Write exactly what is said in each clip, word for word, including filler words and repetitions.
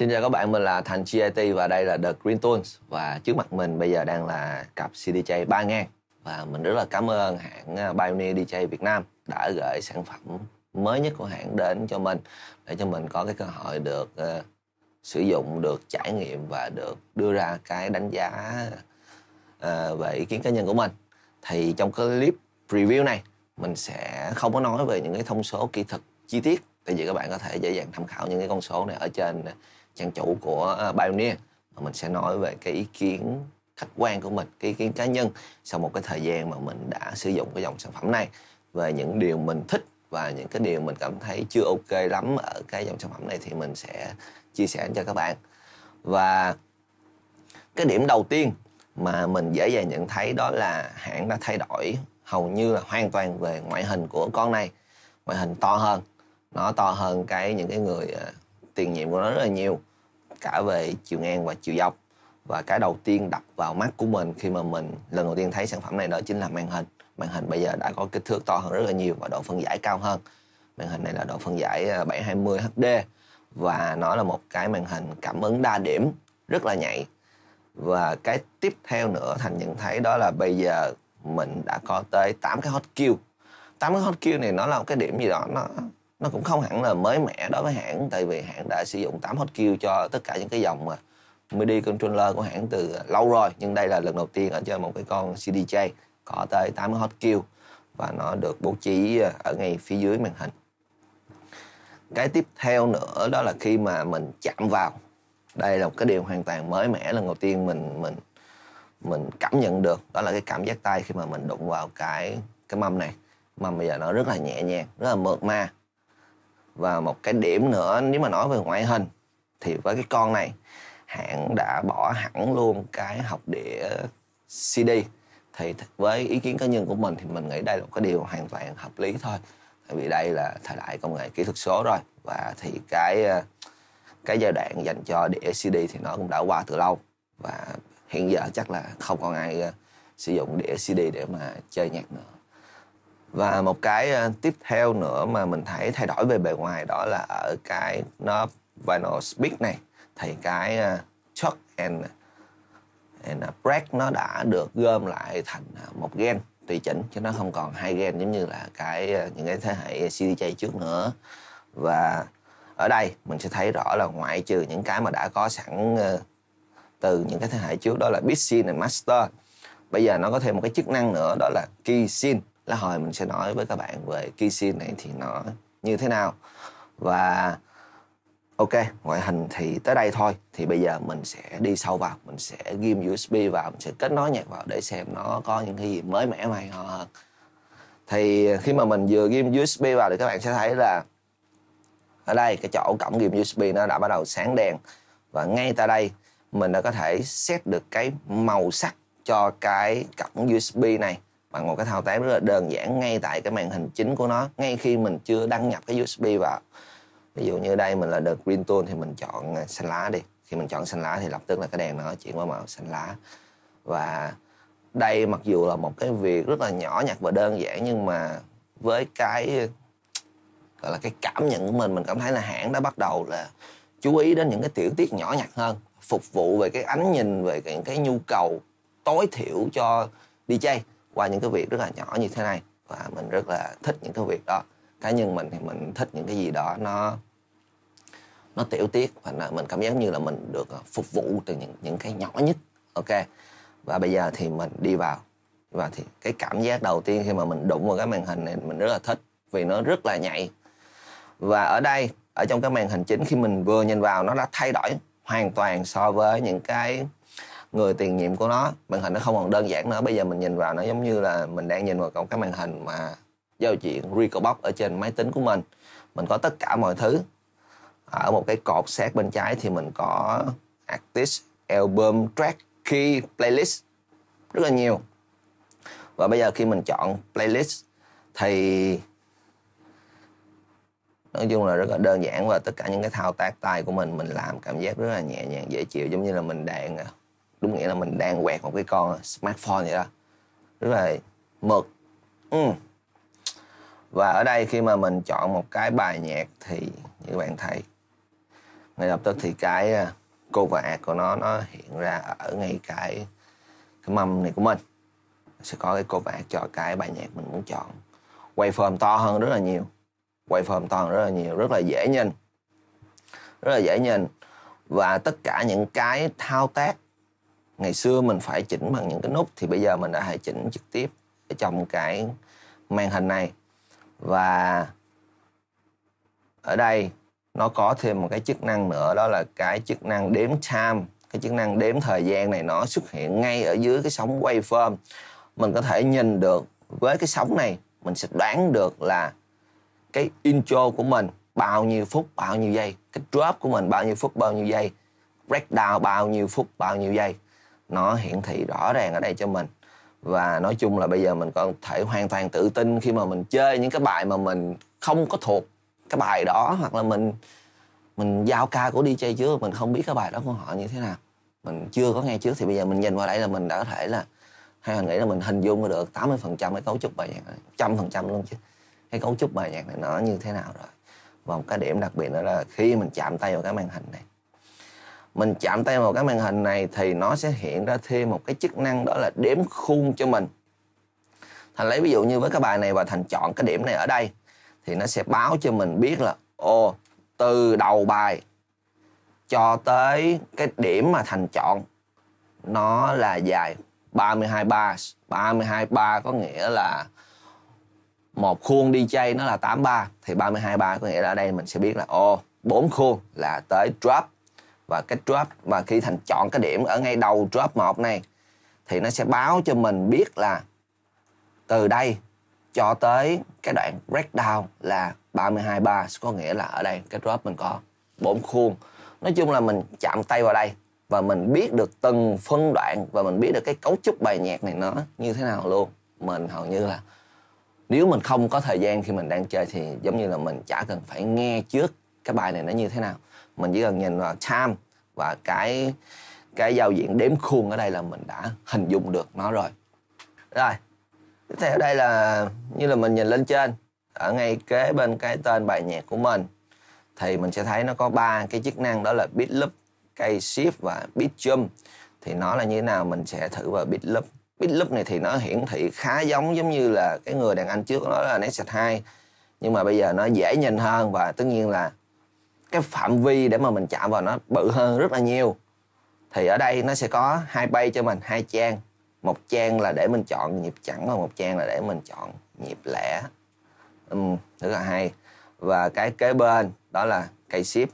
Xin chào các bạn, mình là Thanh giê i tê và đây là The Green Tunes. Và trước mặt mình bây giờ đang là cặp xê đê gi ba nghìn. Và mình rất là cảm ơn hãng Pioneer đi jây Việt Nam đã gửi sản phẩm mới nhất của hãng đến cho mình, để cho mình có cái cơ hội được uh, sử dụng, được trải nghiệm và được đưa ra cái đánh giá uh, về ý kiến cá nhân của mình. Thì trong clip review này, mình sẽ không có nói về những cái thông số kỹ thuật chi tiết, tại vì các bạn có thể dễ dàng tham khảo những cái con số này ở trên trang chủ của Pioneer. Mình sẽ nói về cái ý kiến khách quan của mình, cái ý kiến cá nhân sau một cái thời gian mà mình đã sử dụng cái dòng sản phẩm này, về những điều mình thích và những cái điều mình cảm thấy chưa ok lắm ở cái dòng sản phẩm này thì mình sẽ chia sẻ cho các bạn. Và cái điểm đầu tiên mà mình dễ dàng nhận thấy đó là hãng đã thay đổi hầu như là hoàn toàn về ngoại hình của con này. Ngoại hình to hơn, nó to hơn cái những cái người tiền nhiệm của nó rất là nhiều, cả về chiều ngang và chiều dọc. Và cái đầu tiên đập vào mắt của mình khi mà mình lần đầu tiên thấy sản phẩm này đó chính là màn hình. Màn hình bây giờ đã có kích thước to hơn rất là nhiều và độ phân giải cao hơn. Màn hình này là độ phân giải bảy trăm hai mươi HD và nó là một cái màn hình cảm ứng đa điểm rất là nhạy. Và cái tiếp theo nữa Thành nhận thấy đó là bây giờ mình đã có tới tám cái hotkey. tám cái hotkey này nó là một cái điểm gì đó nó nó cũng không hẳn là mới mẻ đối với hãng, tại vì hãng đã sử dụng tám hotkey cho tất cả những cái dòng mà MIDI controller của hãng từ lâu rồi, nhưng đây là lần đầu tiên ở trên một cái con xê đê gi có tới tám cái hotkey và nó được bố trí ở ngay phía dưới màn hình. Cái tiếp theo nữa đó là khi mà mình chạm vào, đây là một cái điều hoàn toàn mới mẻ lần đầu tiên mình mình mình cảm nhận được, đó là cái cảm giác tay khi mà mình đụng vào cái cái mâm này. Mâm bây giờ nó rất là nhẹ nhàng, rất là mượt mà. Và một cái điểm nữa, nếu mà nói về ngoại hình thì với cái con này hãng đã bỏ hẳn luôn cái học đĩa xê đê. Thì với ý kiến cá nhân của mình thì mình nghĩ đây là một cái điều hoàn toàn hợp lý thôi, tại vì đây là thời đại công nghệ kỹ thuật số rồi, và thì cái cái giai đoạn dành cho đĩa xê đê thì nó cũng đã qua từ lâu, và hiện giờ chắc là không còn ai sử dụng đĩa xê đê để mà chơi nhạc nữa. Và một cái tiếp theo nữa mà mình thấy thay đổi về bề ngoài đó là ở cái knob vinyl speak này, thì cái chuck and, and break nó đã được gom lại thành một gen tùy chỉnh, chứ nó không còn hai gen giống như là cái những cái thế hệ xê đê gi trước nữa. Và ở đây mình sẽ thấy rõ là ngoại trừ những cái mà đã có sẵn từ những cái thế hệ trước, đó là Big Scene and Master, bây giờ nó có thêm một cái chức năng nữa đó là Key Scene. Là hồi mình sẽ nói với các bạn về Key Scene này thì nó như thế nào. Và ok, ngoại hình thì tới đây thôi. Thì bây giờ mình sẽ đi sâu vào, mình sẽ ghim u ét bê vào, mình sẽ kết nối nhạc vào để xem nó có những cái gì mới mẻ hay ho hơn. Thì khi mà mình vừa ghim u ét bê vào thì các bạn sẽ thấy là ở đây cái chỗ cổng ghim u ét bê nó đã bắt đầu sáng đèn. Và ngay tại đây mình đã có thể set được cái màu sắc cho cái cổng u ét bê này bằng một cái thao tác rất là đơn giản ngay tại cái màn hình chính của nó, ngay khi mình chưa đăng nhập cái u ét bê vào. Ví dụ như đây mình là The Green Tone thì mình chọn xanh lá đi. Khi mình chọn xanh lá thì lập tức là cái đèn nó chuyển qua màu xanh lá. Và đây mặc dù là một cái việc rất là nhỏ nhặt và đơn giản, nhưng mà với cái gọi là cái cảm nhận của mình, mình cảm thấy là hãng đã bắt đầu là chú ý đến những cái tiểu tiết nhỏ nhặt hơn, phục vụ về cái ánh nhìn, về những cái nhu cầu tối thiểu cho đi jây qua những cái việc rất là nhỏ như thế này. Và mình rất là thích những cái việc đó. Cá nhân mình thì mình thích những cái gì đó nó nó tiểu tiết, và mình cảm giác như là mình được phục vụ từ những những cái nhỏ nhất. Ok, và bây giờ thì mình đi vào, và thì cái cảm giác đầu tiên khi mà mình đụng vào cái màn hình này mình rất là thích vì nó rất là nhạy. Và ở đây, ở trong cái màn hình chính, khi mình vừa nhìn vào nó đã thay đổi hoàn toàn so với những cái người tiền nhiệm của nó. Màn hình nó không còn đơn giản nữa. Bây giờ mình nhìn vào nó giống như là mình đang nhìn vào một cái màn hình mà giao diện rekordbox ở trên máy tính của mình. Mình có tất cả mọi thứ. Ở một cái cột sát bên trái thì mình có artist, album, track, key, playlist, rất là nhiều. Và bây giờ khi mình chọn playlist thì nói chung là rất là đơn giản, và tất cả những cái thao tác tay của mình mình làm cảm giác rất là nhẹ nhàng, dễ chịu, giống như là mình đang, đúng nghĩa là mình đang quẹt một cái con smartphone vậy đó, rất là mượt. Ừ. Và ở đây khi mà mình chọn một cái bài nhạc thì như các bạn thấy Ngay lập tức thì cái cover art của nó nó hiện ra ở ngay cái cái mâm này của mình. Sẽ có cái cover art cho cái bài nhạc mình muốn chọn. Waveform to hơn rất là nhiều. Waveform to hơn rất là nhiều, rất là dễ nhìn. Rất là dễ nhìn. Và tất cả những cái thao tác ngày xưa mình phải chỉnh bằng những cái nút thì bây giờ mình đã phải chỉnh trực tiếp ở trong cái màn hình này. Và ở đây nó có thêm một cái chức năng nữa, đó là cái chức năng đếm time. Cái chức năng đếm thời gian này nó xuất hiện ngay ở dưới cái sóng waveform. Mình có thể nhìn được với cái sóng này, mình sẽ đoán được là cái intro của mình bao nhiêu phút, bao nhiêu giây, cái drop của mình bao nhiêu phút, bao nhiêu giây, breakdown bao nhiêu phút, bao nhiêu giây. Nó hiển thị rõ ràng ở đây cho mình. Và nói chung là bây giờ mình có thể hoàn toàn tự tin khi mà mình chơi những cái bài mà mình không có thuộc cái bài đó, hoặc là mình mình giao ca của đi jây trước, mình không biết cái bài đó của họ như thế nào, mình chưa có nghe trước, thì bây giờ mình nhìn qua đây là mình đã có thể là, hay mình nghĩ là mình hình dung được tám mươi phần trăm cái cấu trúc bài nhạc này, một trăm phần trăm luôn chứ, cái cấu trúc bài nhạc này nó như thế nào rồi. Và một cái điểm đặc biệt nữa là khi mình chạm tay vào cái màn hình này, mình chạm tay vào cái màn hình này thì nó sẽ hiện ra thêm một cái chức năng, đó là đếm khung cho mình. Thành lấy ví dụ như với cái bài này và Thành chọn cái điểm này ở đây, thì nó sẽ báo cho mình biết là ồ, từ đầu bài cho tới cái điểm mà Thành chọn nó là dài ba mươi hai bar. ba mươi hai bar có nghĩa là một khuôn đi jây nó là tám bar, thì ba mươi hai bar có nghĩa là ở đây mình sẽ biết là ồ, bốn khuôn là tới drop. Và cái drop mà khi Thành chọn cái điểm ở ngay đầu drop một này thì nó sẽ báo cho mình biết là từ đây cho tới cái đoạn breakdown là ba mươi hai bar, có nghĩa là ở đây cái drop mình có bốn khuôn. Nói chung là mình chạm tay vào đây và mình biết được từng phân đoạn, và mình biết được cái cấu trúc bài nhạc này nó như thế nào luôn. Mình hầu như là nếu mình không có thời gian khi mình đang chơi thì giống như là mình chả cần phải nghe trước cái bài này nó như thế nào. Mình chỉ cần nhìn vào time và cái cái giao diện đếm khuôn ở đây là mình đã hình dung được nó rồi. Rồi, tiếp theo đây là như là mình nhìn lên trên, ở ngay kế bên cái tên bài nhạc của mình thì mình sẽ thấy nó có ba cái chức năng, đó là beat loop, cây shift và beat jump. Thì nó là như thế nào mình sẽ thử vào beat loop. Beat loop này thì nó hiển thị khá giống giống như là cái người đàn anh trước đó là Nexus hai, nhưng mà bây giờ nó dễ nhìn hơn, và tất nhiên là cái phạm vi để mà mình chạm vào nó bự hơn rất là nhiều. Thì ở đây nó sẽ có hai page cho mình, hai trang. Một trang là để mình chọn nhịp chẵn và một trang là để mình chọn nhịp lẻ. Uhm, rất là hay. Và cái kế bên đó là cây ship.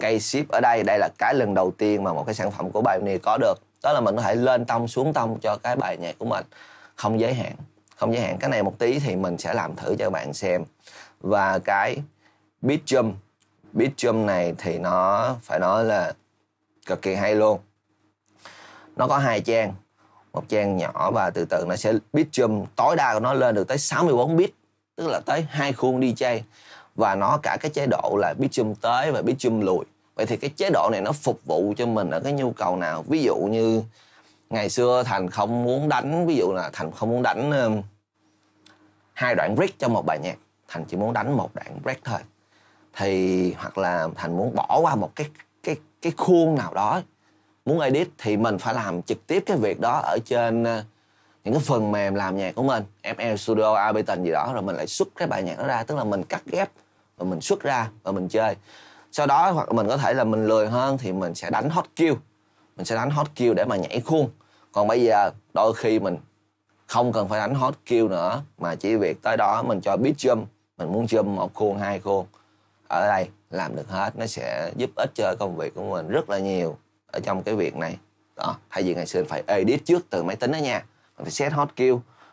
Cây ship ở đây, đây là cái lần đầu tiên mà một cái sản phẩm của Pioneer có được. Đó là mình có thể lên tông, xuống tông cho cái bài nhạc của mình. Không giới hạn. Không giới hạn. Cái này một tí thì mình sẽ làm thử cho các bạn xem. Và cái beat jump. Beat jump này thì nó phải nói là cực kỳ hay luôn. Nó có hai trang, một trang nhỏ và từ từ nó sẽ beat jump tối đa của nó lên được tới sáu mươi bốn bit, tức là tới hai khuôn đi jây, và nó cả cái chế độ là beat jump tới và beat jump lùi. Vậy thì cái chế độ này nó phục vụ cho mình ở cái nhu cầu nào? Ví dụ như ngày xưa Thành không muốn đánh, ví dụ là Thành không muốn đánh um, hai đoạn break trong một bài nhạc, Thành chỉ muốn đánh một đoạn break thôi. Thì hoặc là Thành muốn bỏ qua một cái cái cái khuôn nào đó, muốn edit thì mình phải làm trực tiếp cái việc đó ở trên những cái phần mềm làm nhạc của mình, ép lờ Studio, Ableton gì đó, rồi mình lại xuất cái bài nhạc đó ra, tức là mình cắt ghép và mình xuất ra và mình chơi. Sau đó hoặc mình có thể là mình lười hơn thì mình sẽ đánh hot cue. Mình sẽ đánh hot cue để mà nhảy khuôn. Còn bây giờ đôi khi mình không cần phải đánh hot cue nữa, mà chỉ việc tới đó mình cho beat jump, mình muốn jump một khuôn, hai khuôn. Ở đây làm được hết, nó sẽ giúp ích cho công việc của mình rất là nhiều ở trong cái việc này. Đó, thay vì ngày xưa phải edit trước từ máy tính đó nha, mình phải set hot cue,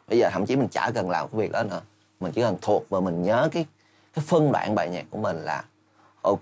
bây giờ thậm chí mình chả cần làm cái việc đó nữa, mình chỉ cần thuộc và mình nhớ cái cái phân đoạn bài nhạc của mình là ok.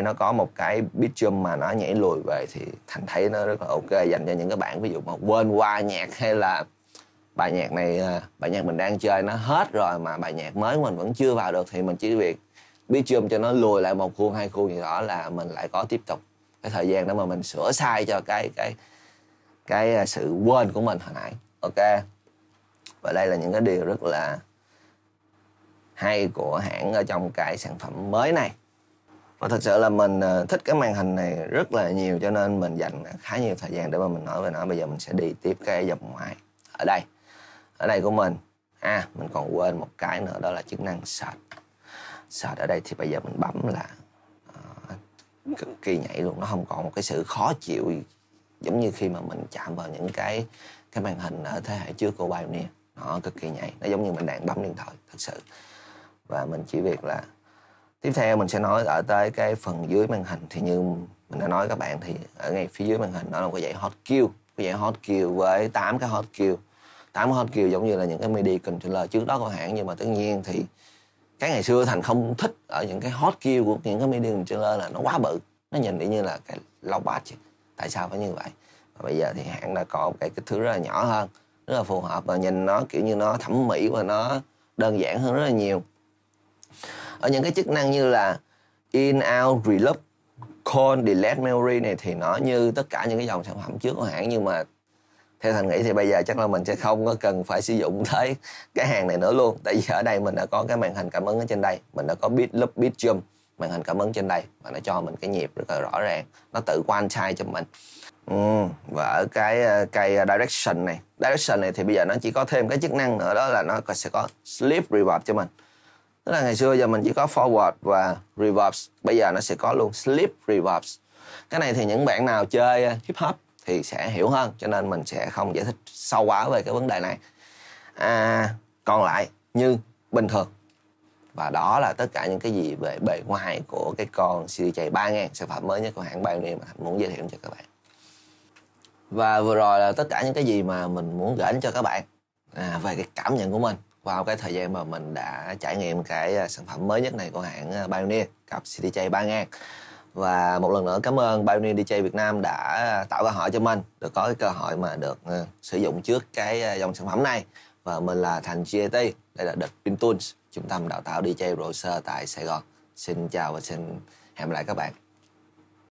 đây nó có một cái beat drum mà nó nhảy lùi về thì Thành thấy nó rất là ok dành cho những cái bạn ví dụ mà quên qua nhạc, hay là bài nhạc này, bài nhạc mình đang chơi nó hết rồi mà bài nhạc mới của mình vẫn chưa vào được, thì mình chỉ việc beat drum cho nó lùi lại một khuôn hai khuôn gì đó là mình lại có tiếp tục cái thời gian để mà mình sửa sai cho cái cái cái sự quên của mình hồi nãy. Ok, và đây là những cái điều rất là hay của hãng ở trong cái sản phẩm mới này. Và thật sự là mình thích cái màn hình này rất là nhiều, cho nên mình dành khá nhiều thời gian để mà mình nói về nó. Bây giờ mình sẽ đi tiếp cái dòng ngoại ở đây ở đây của mình. À, mình còn quên một cái nữa, đó là chức năng search. Search ở đây thì bây giờ mình bấm là uh, cực kỳ nhảy luôn, nó không còn một cái sự khó chịu giống như khi mà mình chạm vào những cái cái màn hình ở thế hệ trước của Pioneer. Nó cực kỳ nhảy, nó giống như mình đang bấm điện thoại thật sự. Và mình chỉ việc là tiếp theo mình sẽ nói ở tới cái phần dưới màn hình. Thì như mình đã nói các bạn, thì ở ngay phía dưới màn hình nó là một cái dãy hot cue, cái dãy hot cue với tám cái hot cue, tám cái hot cue giống như là những cái MIDI controller trước đó của hãng. Nhưng mà tất nhiên thì cái ngày xưa Thành không thích ở những cái hot cue của những cái MIDI controller là nó quá bự, nó nhìn đi như là cái lau bát. Tại sao phải như vậy? Và bây giờ thì hãng đã có một cái kích thước rất là nhỏ hơn, rất là phù hợp, và nhìn nó kiểu như nó thẩm mỹ và nó đơn giản hơn rất là nhiều. Ở những cái chức năng như là in, out, reload, call, delete memory này thì nó như tất cả những cái dòng sản phẩm trước của hãng, nhưng mà theo Thành nghĩ thì bây giờ chắc là mình sẽ không có cần phải sử dụng tới cái hàng này nữa luôn. Tại vì ở đây mình đã có cái màn hình cảm ứng ở trên đây, mình đã có beat loop, beat jump, màn hình cảm ứng trên đây, và nó cho mình cái nhịp rất là rõ ràng, nó tự quan sai cho mình. Ừ, và ở cái cây direction này, direction này thì bây giờ nó chỉ có thêm cái chức năng nữa, đó là nó sẽ có sleep reverb cho mình. Tức là ngày xưa giờ mình chỉ có forward và reverse, bây giờ nó sẽ có luôn slip reverse. Cái này thì những bạn nào chơi hip hop thì sẽ hiểu hơn, cho nên mình sẽ không giải thích sâu quá về cái vấn đề này. À, còn lại như bình thường. Và đó là tất cả những cái gì về bề ngoài của cái con C D J ba nghìn, sản phẩm mới nhất của hãng Pioneer mà Thành muốn giới thiệu cho các bạn. Và vừa rồi là tất cả những cái gì mà mình muốn gửi đến cho các bạn à, về cái cảm nhận của mình vào cái thời gian mà mình đã trải nghiệm cái sản phẩm mới nhất này của hãng Pioneer, cặp C D J ba nghìn. Và một lần nữa cảm ơn Pioneer đê gi Việt Nam đã tạo cơ hội cho mình được có cái cơ hội mà được sử dụng trước cái dòng sản phẩm này. Và mình là Thành giê i tê, đây là The Green Tunes, trung tâm đào tạo đê gi producer tại Sài Gòn. Xin chào và xin hẹn gặp lại các bạn.